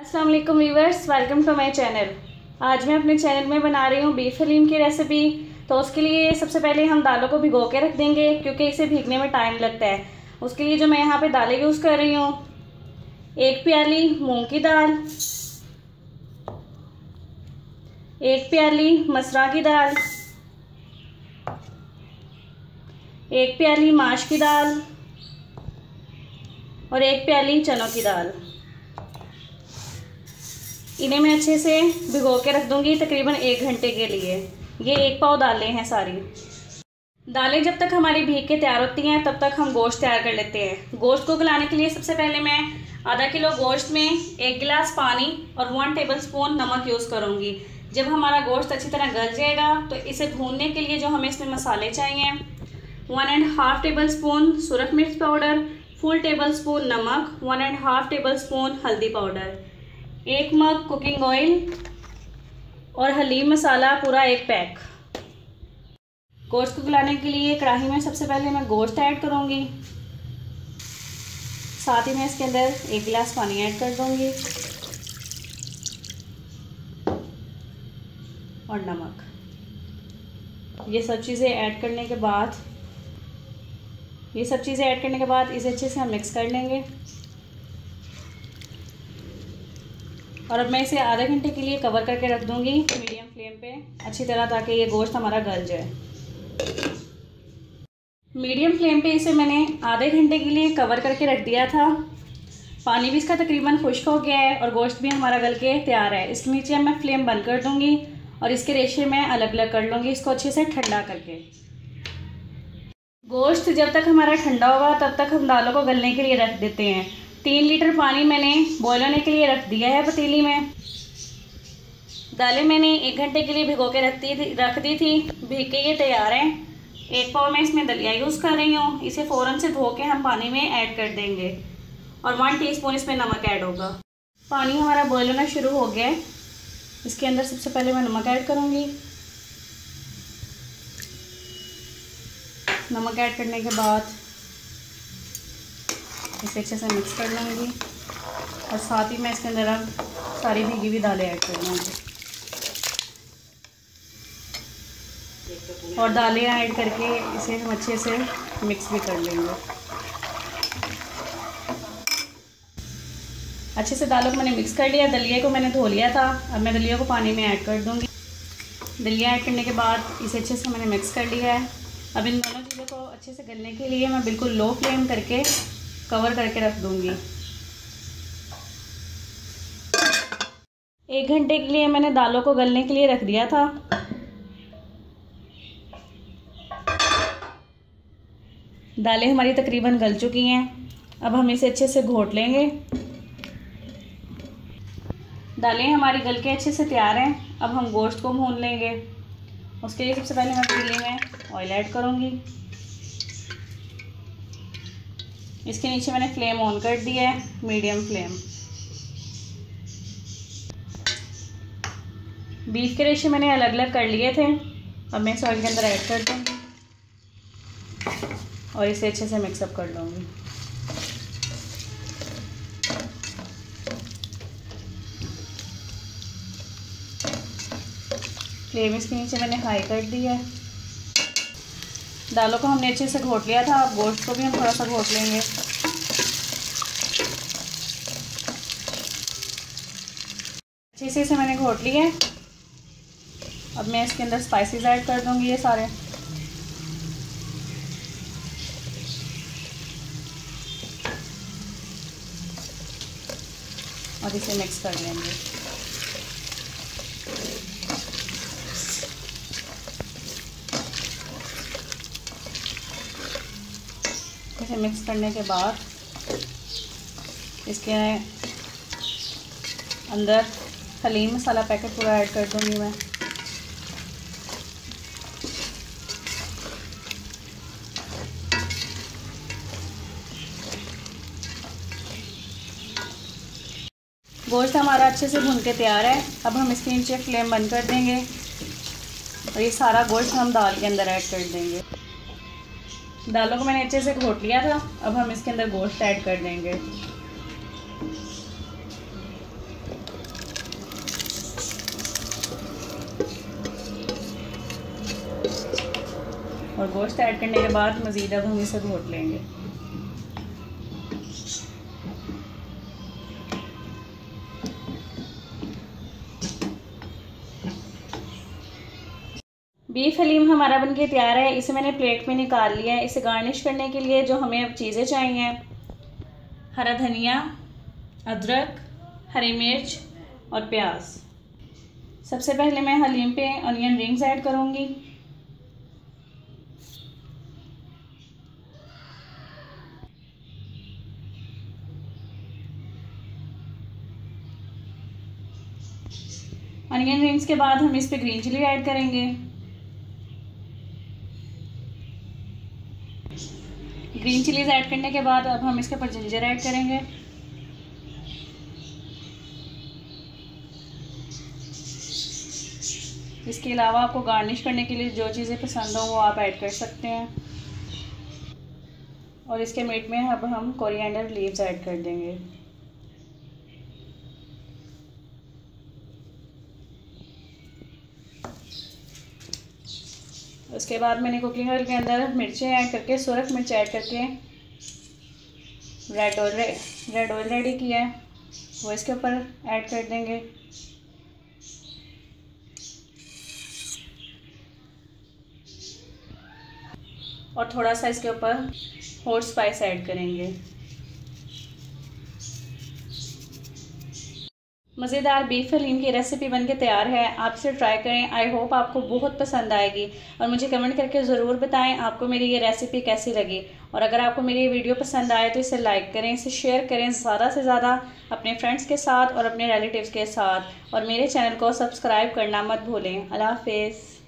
अस्सलाम वालेकुम viewers, welcome to my channel. आज मैं अपने चैनल में बना रही हूँ बीफ हलीम की रेसिपी। तो उसके लिए सबसे पहले हम दालों को भिगो के रख देंगे क्योंकि इसे भीगने में टाइम लगता है। उसके लिए जो मैं यहाँ पे दालें यूज़ कर रही हूँ, एक प्याली मूंग की दाल, एक प्याली मसरा की दाल, एक प्याली माश की दाल और एक प्याली चनों की दाल। इन्हें मैं अच्छे से भिगो के रख दूंगी तकरीबन 1 घंटे के लिए। ये 1 पाव दालें हैं। सारी दालें जब तक हमारी भीग के तैयार होती हैं तब तक हम गोश्त तैयार कर लेते हैं। गोश्त को गलाने के लिए सबसे पहले मैं आधा किलो गोश्त में 1 गिलास पानी और 1 टेबलस्पून नमक यूज़ करूँगी। जब हमारा गोश्त अच्छी तरह गल जाएगा तो इसे भूनने के लिए जो हमें इसमें मसाले चाहिए, 1.5 टेबलस्पून सुरख मिर्च पाउडर, फुल टेबलस्पून नमक, 1.5 टेबलस्पून हल्दी पाउडर, 1 मग कुकिंग ऑयल और हलीम मसाला पूरा 1 पैक। गोश्त को गलाने के लिए कढ़ाई में सबसे पहले मैं गोश्त ऐड करूँगी, साथ ही मैं इसके अंदर 1 गिलास पानी ऐड कर दूँगी और नमक। ये सब चीज़ें ऐड करने के बाद इसे अच्छे से हम मिक्स कर लेंगे। और अब मैं इसे आधे घंटे के लिए कवर करके रख दूंगी मीडियम फ्लेम पे अच्छी तरह, ताकि ये गोश्त हमारा गल जाए। मीडियम फ्लेम पे इसे मैंने आधे घंटे के लिए कवर करके रख दिया था। पानी भी इसका तकरीबन खुश्क हो गया है और गोश्त भी हमारा गल के तैयार है। इसके नीचे मैं फ्लेम बंद कर दूंगी और इसके रेशे मैं अलग अलग कर लूँगी, इसको अच्छे से ठंडा करके। गोश्त जब तक हमारा ठंडा होगा तब तक हम दालों को गलने के लिए रख देते हैं। 3 लीटर पानी मैंने बॉयल होने के लिए रख दिया है पतीली में। दालें मैंने 1 घंटे के लिए भिगो के रख दी थी। भीग के ये तैयार हैं। 1 पाव मैं इसमें दलिया यूज़ कर रही हूँ, इसे फ़ौरन से धो के हम पानी में ऐड कर देंगे और 1 टीस्पून इसमें नमक ऐड होगा। पानी हमारा बॉयल होना शुरू हो गया है। इसके अंदर सबसे पहले मैं नमक ऐड करूँगी। नमक ऐड करने के बाद इसे अच्छे से मिक्स कर लूँगी और साथ ही मैं इसके अंदर अब सारी भीगी हुई दालें ऐड कर लूँगी और दालें ऐड करके इसे हम अच्छे से मिक्स भी कर लेंगे। अच्छे से दालों को मैंने मिक्स कर लिया। दलिया को मैंने धो लिया था, अब मैं दलिया को पानी में ऐड कर दूँगी। दलिया ऐड करने के बाद इसे अच्छे से मैंने मिक्स कर लिया है। अब इन दोनों चीज़ों को अच्छे से गलने के लिए मैं बिल्कुल लो फ्लेम करके कवर करके रख दूंगी। 1 घंटे के लिए मैंने दालों को गलने के लिए रख दिया था। दालें हमारी तकरीबन गल चुकी हैं। अब हम इसे अच्छे से घोट लेंगे। दालें हमारी गल के अच्छे से तैयार हैं। अब हम गोश्त को भून लेंगे। उसके लिए सबसे पहले मैं पतीली में ऑयल ऐड करूँगी। इसके नीचे मैंने फ्लेम ऑन कर दिया है, मीडियम फ्लेम। बीफ के रेशे मैंने अलग अलग कर लिए थे। अब मैं इसे ऑयल के अंदर ऐड कर दूँगी और इसे अच्छे से मिक्सअप कर लूँगी। फ्लेम इसके नीचे मैंने हाई कर दिया है। दालों को हमने अच्छे से घोट लिया था, अब गोश्त को भी हम थोड़ा सा घोट लेंगे। अच्छे से इसे मैंने घोट लिया है। अब मैं इसके अंदर स्पाइसेस ऐड कर दूंगी, ये सारे। और इसे मिक्स कर लेंगे। इसे मिक्स करने के बाद इसके अंदर हलीम मसाला पैकेट पूरा ऐड कर दूँगी मैं। गोश्त हमारा अच्छे से भून के तैयार है। अब हम इसके नीचे फ्लेम बंद कर देंगे और ये सारा गोश्त हम दाल के अंदर ऐड कर देंगे। दालों को मैंने अच्छे से घोट लिया था, अब हम इसके अंदर गोश्त ऐड कर देंगे। और गोश्त ऐड करने के बाद मज़ीद अब हम इसे भून लेंगे। बीफ हलीम हमारा बनके तैयार है। इसे मैंने प्लेट में निकाल लिया है। इसे गार्निश करने के लिए जो हमें अब चीज़ें चाहिए, हरा धनिया, अदरक, हरी मिर्च और प्याज। सबसे पहले मैं हलीम पे ऑनियन रिंग्स ऐड करूँगी। ऑनियन रिंग्स के बाद हम इस पे ग्रीन चिली ऐड करेंगे। ग्रीन चिलीज ऐड करने के बाद अब हम इसके ऊपर जिंजर ऐड करेंगे। इसके अलावा आपको गार्निश करने के लिए जो चीज़ें पसंद हो वो आप ऐड कर सकते हैं। और इसके मीट में अब हम कोरिएंडर लीव्स ऐड कर देंगे। उसके बाद मैंने कुकिंग ऑयल के अंदर मिर्चें ऐड करके, सुरख मिर्च ऐड करके रेड ऑयल रेडी किया है, वो इसके ऊपर ऐड कर देंगे। और थोड़ा सा इसके ऊपर हॉट स्पाइस ऐड करेंगे। मज़ेदार बीफ हलीम की रेसिपी बनके तैयार है। आप इसे ट्राई करें। आई होप आपको बहुत पसंद आएगी और मुझे कमेंट करके ज़रूर बताएं आपको मेरी ये रेसिपी कैसी लगी। और अगर आपको मेरी ये वीडियो पसंद आए तो इसे लाइक करें, इसे शेयर करें ज़्यादा से ज़्यादा अपने फ्रेंड्स के साथ और अपने रिलेटिव्स के साथ। और मेरे चैनल को सब्सक्राइब करना मत भूलें। अल्लाह हाफ़िज़।